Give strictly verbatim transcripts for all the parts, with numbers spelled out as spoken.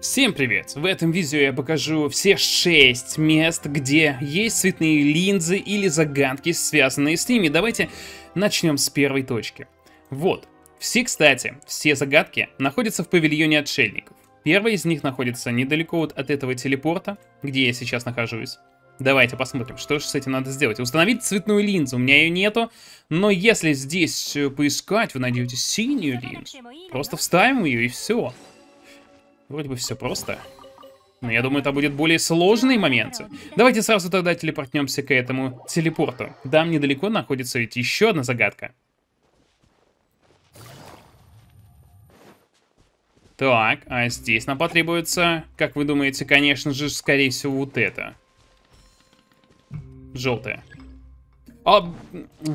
Всем привет! В этом видео я покажу все шесть мест, где есть цветные линзы или загадки, связанные с ними. Давайте начнем с первой точки. Вот. Все, кстати, все загадки находятся в павильоне отшельников. Первая из них находится недалеко вот от этого телепорта, где я сейчас нахожусь. Давайте посмотрим, что же с этим надо сделать. Установить цветную линзу, у меня ее нету, но если здесь поискать, вы найдете синюю линзу. Просто вставим ее и все. Вроде бы все просто. Но я думаю, это будет более сложные моменты. Давайте сразу тогда телепортнемся к этому телепорту. Там недалеко находится ведь еще одна загадка. Так, а здесь нам потребуется, как вы думаете, конечно же, скорее всего, вот это. Желтое. О,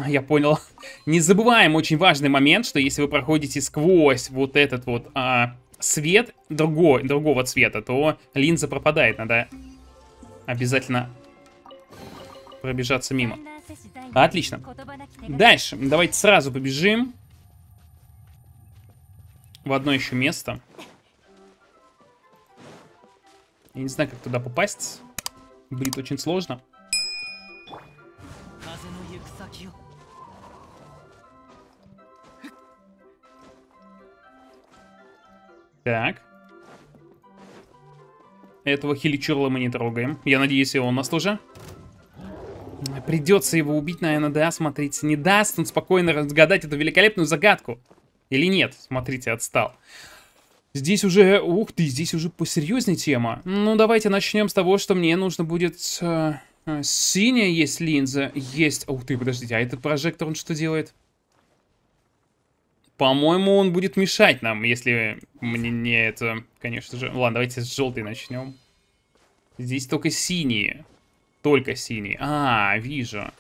я понял. Не забываем очень важный момент, что если вы проходите сквозь вот этот вот... А... свет другой, другого цвета, то линза пропадает. Надо обязательно пробежаться мимо. Отлично. Дальше. Давайте сразу побежим в одно еще место. Я не знаю, как туда попасть. Будет очень сложно. Так. Этого хиличурла мы не трогаем. Я надеюсь, и он нас тоже. Придется его убить, наверное, да, смотрите. Не даст он спокойно разгадать эту великолепную загадку. Или нет? Смотрите, отстал. Здесь уже... Ух ты, здесь уже посерьезнее тема. Ну, давайте начнем с того, что мне нужно будет... Э, э, синяя есть линза. Есть... Ух ты, подождите, а этот прожектор, он что делает? По-моему, он будет мешать нам, если мне не это, конечно же... Ладно, давайте с желтой начнем. Здесь только синие. Только синие. А, вижу.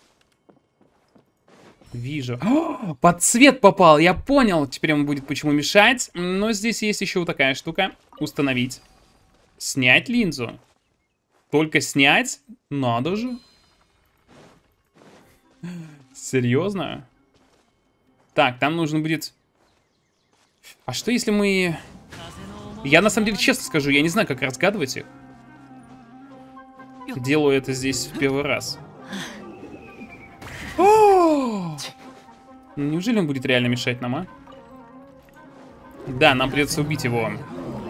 Вижу. О, под цвет попал, я понял. Теперь он будет почему мешать. Но здесь есть еще вот такая штука. Установить. Снять линзу. Только снять? Надо же. Серьезно? Так, там нужно будет... А что если мы... Я на самом деле честно скажу, я не знаю, как разгадывать их. Делаю это здесь в первый раз. О! Неужели он будет реально мешать нам, а? Да, нам придется убить его.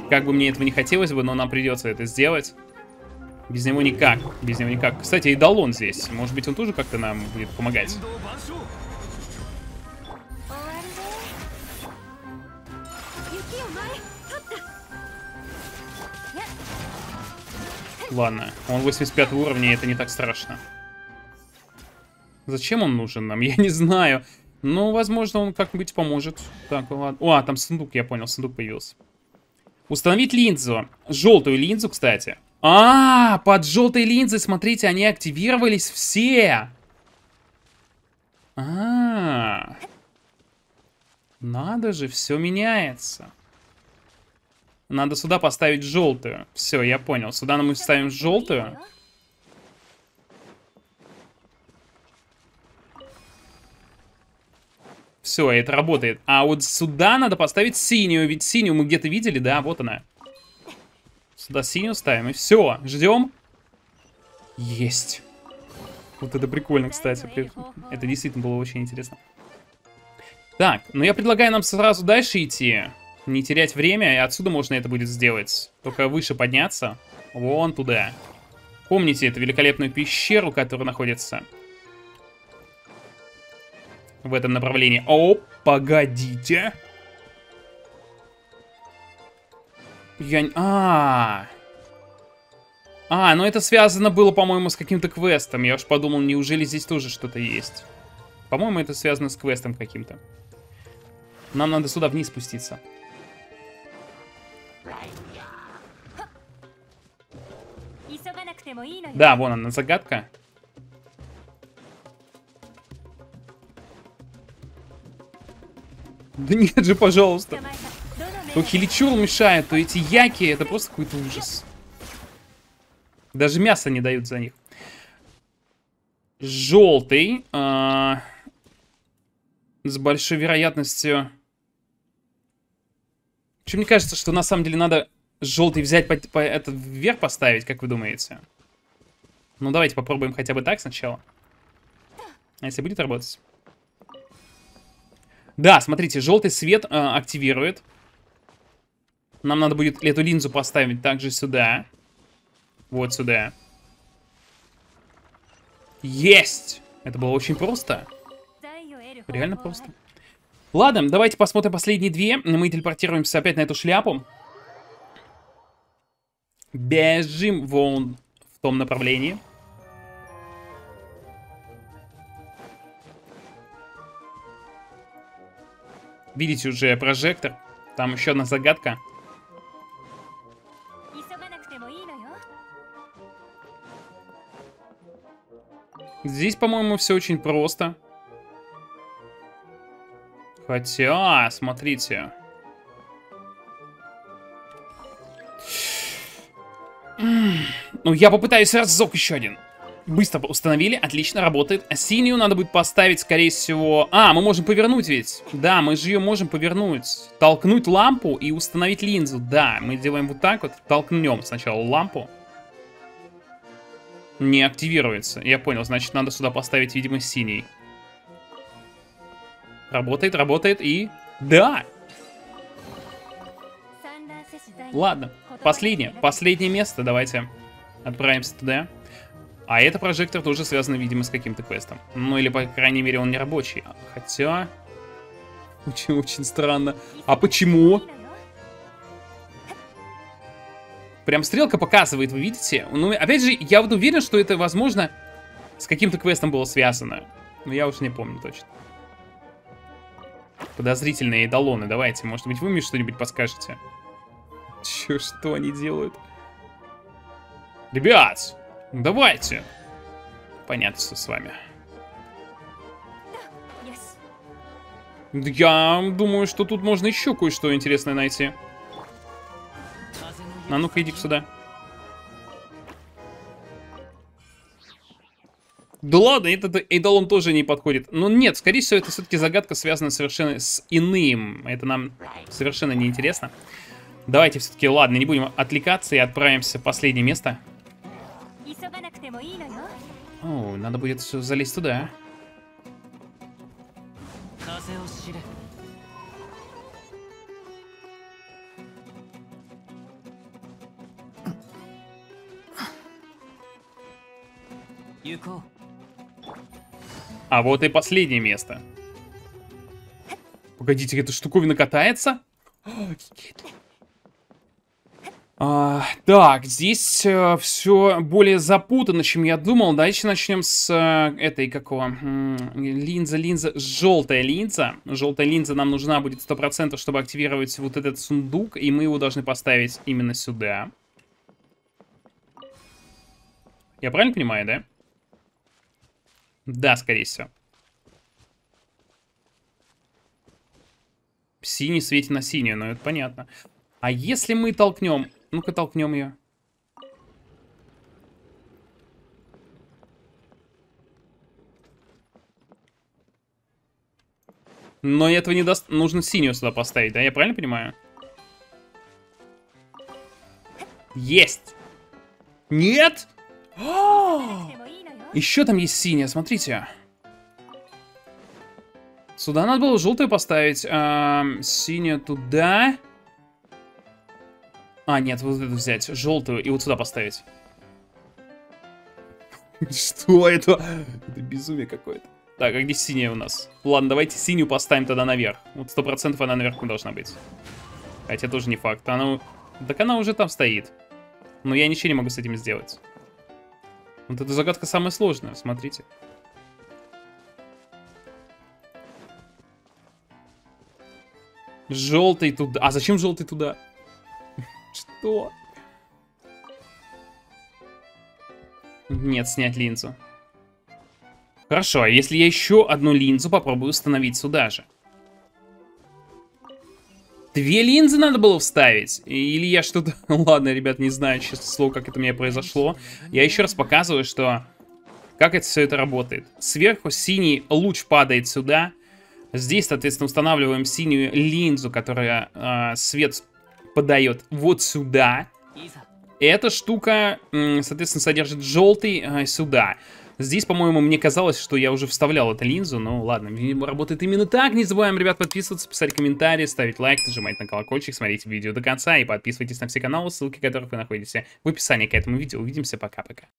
Как бы мне этого не хотелось бы, но нам придется это сделать. Без него никак. Без него никак. Кстати, и Далон здесь. Может быть, он тоже как-то нам будет помогать. Ладно, он восемьдесят пятого уровня, и это не так страшно. Зачем он нужен нам? Я не знаю. Но, возможно, он как-нибудь поможет. Так, ладно. О, там сундук, я понял, сундук появился. Установить линзу. Желтую линзу, кстати. А, под желтой линзой, смотрите, они активировались все. А, надо же, все меняется. Надо сюда поставить желтую. Все, я понял. Сюда мы ставим желтую. Все, это работает. А вот сюда надо поставить синюю. Ведь синюю мы где-то видели, да? Вот она. Сюда синюю ставим. И все, ждем. Есть. Вот это прикольно, кстати. Это действительно было очень интересно. Так, ну я предлагаю нам сразу дальше идти. Не терять время, и отсюда можно это будет сделать. Только выше подняться. Вон туда. Помните эту великолепную пещеру, которая находится в этом направлении. О, погодите. Я... А, а, ну это связано было, по-моему, с каким-то квестом. Я уж подумал, неужели здесь тоже что-то есть. По-моему, это связано с квестом каким-то. Нам надо сюда вниз спуститься. Да, вон она, загадка. Да нет же, пожалуйста. То хиличур мешает, то эти яки, это просто какой-то ужас. Даже мясо не дают за них. Желтый. А... С большой вероятностью... Мне кажется, что на самом деле надо желтый взять, по, по, этот вверх поставить, как вы думаете? Ну, давайте попробуем хотя бы так сначала. А если будет работать? Да, смотрите, желтый свет э, активирует. Нам надо будет эту линзу поставить также сюда. Вот сюда. Есть! Это было очень просто. Реально просто. Ладно, давайте посмотрим последние две. Мы телепортируемся опять на эту шляпу. Бежим вон в том направлении. Видите уже прожектор. Там еще одна загадка. Здесь, по-моему, все очень просто. Хотя, смотрите. Ну, я попытаюсь разок еще один. Быстро установили, отлично, работает. А синюю надо будет поставить, скорее всего... А, мы можем повернуть ведь. Да, мы же ее можем повернуть. Толкнуть лампу и установить линзу. Да, мы делаем вот так вот. Толкнем сначала лампу. Не активируется. Я понял, значит, надо сюда поставить, видимо, синий. Работает, работает и... Да! Ладно, последнее. Последнее место, давайте отправимся туда. А это прожектор тоже связан, видимо, с каким-то квестом. Ну, или, по крайней мере, он не рабочий. Хотя... Очень-очень странно. А почему? Прям стрелка показывает, вы видите? Ну, опять же, я вот уверен, что это, возможно, с каким-то квестом было связано. Но я уж не помню точно. Подозрительные эдалоны, давайте. Может быть, вы мне что-нибудь подскажете? Че, что они делают? Ребят! Давайте. Понятно, что с вами. Я думаю, что тут можно еще кое-что интересное найти. А ну-ка, иди сюда. Да ладно, этот эйдолон тоже не подходит. Но нет, скорее всего, это все-таки загадка связана совершенно с иным. Это нам совершенно не интересно. Давайте все-таки, ладно, не будем отвлекаться и отправимся в последнее место. О, надо будет все залезть туда. А вот и последнее место. Погодите, эта штуковина катается? А, так, здесь а, все более запутанно, чем я думал. Давайте начнем с а, этой, какого? Линза, линза, желтая линза. Желтая линза нам нужна будет сто процентов, чтобы активировать вот этот сундук. И мы его должны поставить именно сюда. Я правильно понимаю, да? Да, скорее всего. Синий светит на синюю, но это понятно. А если мы толкнем... Ну-ка, толкнем ее. Но этого не даст... Нужно синюю сюда поставить, да? Я правильно понимаю? Есть! Нет! О! Еще там есть синяя, смотрите. Сюда надо было желтую поставить. А, синяя туда... А, нет, вот эту взять, желтую, и вот сюда поставить. Что это? Это безумие какое-то. Так, а где синяя у нас? Ладно, давайте синюю поставим тогда наверх. Вот сто процентов она наверху должна быть. Хотя тоже не факт. Она... Так она уже там стоит. Но я ничего не могу с этим сделать. Вот эта загадка самая сложная, смотрите. Желтый туда. А зачем желтый туда? Что? Нет, снять линзу. Хорошо, а если я еще одну линзу попробую установить сюда же? Две линзы надо было вставить? Или я что-то... Ладно, ребят, не знаю, честное слово, как это у меня произошло. Я еще раз показываю, что... Как это все это работает. Сверху синий луч падает сюда. Здесь, соответственно, устанавливаем синюю линзу, которая э, свет... подает вот сюда. Эта штука, соответственно, содержит желтый сюда. Здесь, по-моему, мне казалось, что я уже вставлял эту линзу. Ну, ладно, работает именно так. Не забываем, ребят, подписываться, писать комментарии, ставить лайк, нажимать на колокольчик, смотрите видео до конца и подписывайтесь на все каналы, ссылки которых вы находите в описании к этому видео. Увидимся, пока-пока.